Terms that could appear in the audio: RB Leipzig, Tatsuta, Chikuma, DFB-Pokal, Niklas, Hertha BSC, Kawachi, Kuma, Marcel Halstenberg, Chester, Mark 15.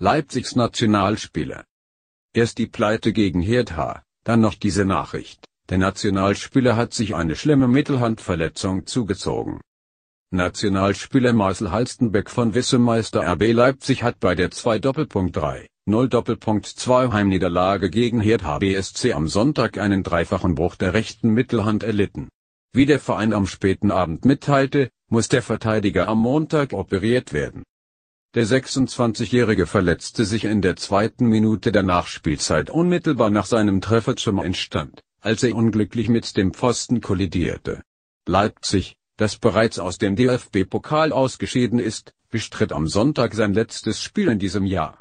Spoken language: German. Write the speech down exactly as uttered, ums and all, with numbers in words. Leipzigs Nationalspieler. Erst die Pleite gegen Hertha, dann noch diese Nachricht, der Nationalspieler hat sich eine schlimme Mittelhandverletzung zugezogen. Nationalspieler Marcel Halstenberg von Wissemeister R B Leipzig hat bei der zwei drei null zwei Heimniederlage gegen Hertha B S C am Sonntag einen dreifachen Bruch der rechten Mittelhand erlitten. Wie der Verein am späten Abend mitteilte, muss der Verteidiger am Montag operiert werden. Der sechsundzwanzigjährige verletzte sich in der zweiten Minute der Nachspielzeit unmittelbar nach seinem Treffer zum Endstand, als er unglücklich mit dem Pfosten kollidierte. Leipzig, das bereits aus dem D F B-Pokal ausgeschieden ist, bestritt am Sonntag sein letztes Spiel in diesem Jahr.